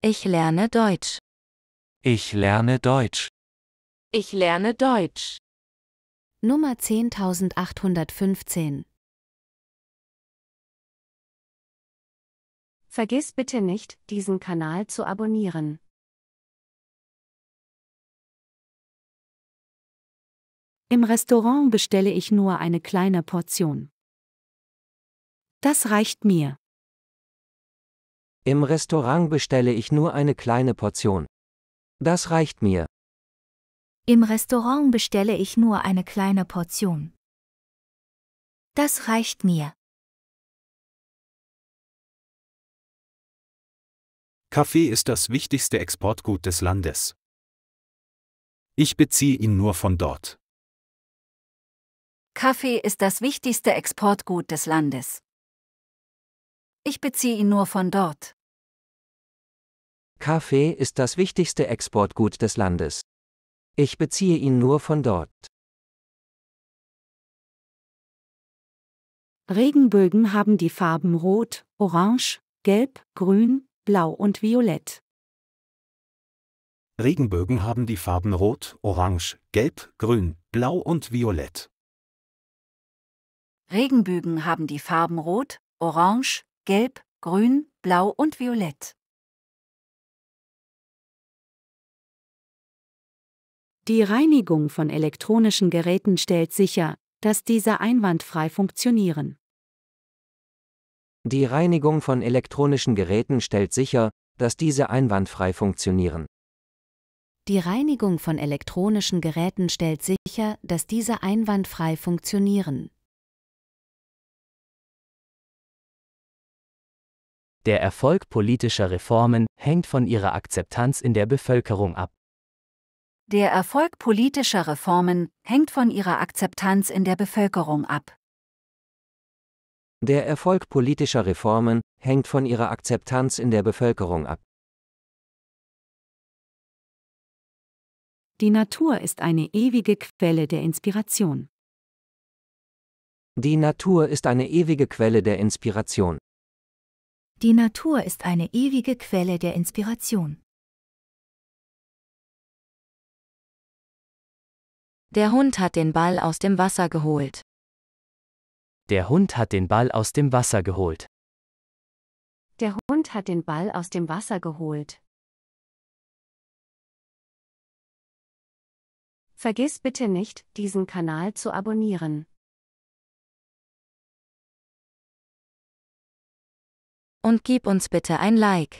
Ich lerne Deutsch. Ich lerne Deutsch. Ich lerne Deutsch. Nummer 10815. Vergiss bitte nicht, diesen Kanal zu abonnieren. Im Restaurant bestelle ich nur eine kleine Portion. Das reicht mir. Im Restaurant bestelle ich nur eine kleine Portion. Das reicht mir. Im Restaurant bestelle ich nur eine kleine Portion. Das reicht mir. Kaffee ist das wichtigste Exportgut des Landes. Ich beziehe ihn nur von dort. Kaffee ist das wichtigste Exportgut des Landes. Ich beziehe ihn nur von dort. Kaffee ist das wichtigste Exportgut des Landes. Ich beziehe ihn nur von dort. Regenbögen haben die Farben Rot, Orange, Gelb, Grün, Blau und Violett. Regenbögen haben die Farben Rot, Orange, Gelb, Grün, Blau und Violett. Regenbögen haben die Farben Rot, Orange, Gelb, Grün, Blau und Violett. Die Reinigung von elektronischen Geräten stellt sicher, dass diese einwandfrei funktionieren. Die Reinigung von elektronischen Geräten stellt sicher, dass diese einwandfrei funktionieren. Die Reinigung von elektronischen Geräten stellt sicher, dass diese einwandfrei funktionieren. Der Erfolg politischer Reformen hängt von ihrer Akzeptanz in der Bevölkerung ab. Der Erfolg politischer Reformen hängt von ihrer Akzeptanz in der Bevölkerung ab. Der Erfolg politischer Reformen hängt von ihrer Akzeptanz in der Bevölkerung ab. Die Natur ist eine ewige Quelle der Inspiration. Die Natur ist eine ewige Quelle der Inspiration. Die Natur ist eine ewige Quelle der Inspiration. Der Hund hat den Ball aus dem Wasser geholt. Der Hund hat den Ball aus dem Wasser geholt. Der Hund hat den Ball aus dem Wasser geholt. Vergiss bitte nicht, diesen Kanal zu abonnieren. Und gib uns bitte ein Like.